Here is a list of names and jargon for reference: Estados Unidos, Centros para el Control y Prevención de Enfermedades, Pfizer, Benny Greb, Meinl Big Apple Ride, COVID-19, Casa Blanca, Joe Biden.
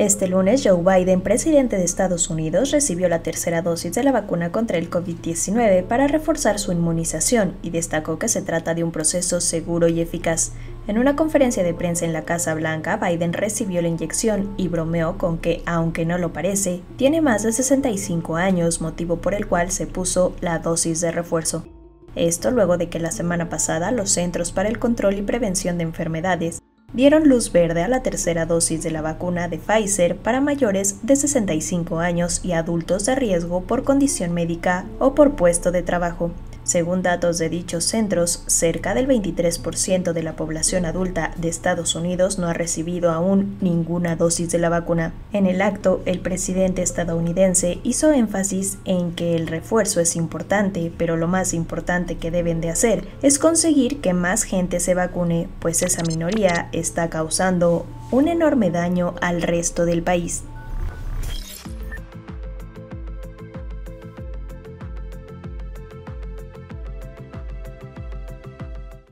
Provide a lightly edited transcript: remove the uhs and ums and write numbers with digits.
Este lunes, Joe Biden, presidente de Estados Unidos, recibió la tercera dosis de la vacuna contra el COVID-19 para reforzar su inmunización y destacó que se trata de un proceso seguro y eficaz. En una conferencia de prensa en la Casa Blanca, Biden recibió la inyección y bromeó con que, aunque no lo parece, tiene más de 65 años, motivo por el cual se puso la dosis de refuerzo. Esto luego de que la semana pasada los Centros para el Control y Prevención de Enfermedades dieron luz verde a la tercera dosis de la vacuna de Pfizer para mayores de 65 años y adultos de riesgo por condición médica o por puesto de trabajo. Según datos de dichos centros, cerca del 23% de la población adulta de Estados Unidos no ha recibido aún ninguna dosis de la vacuna. En el acto, el presidente estadounidense hizo énfasis en que el refuerzo es importante, pero lo más importante que deben de hacer es conseguir que más gente se vacune, pues esa minoría está causando un enorme daño al resto del país.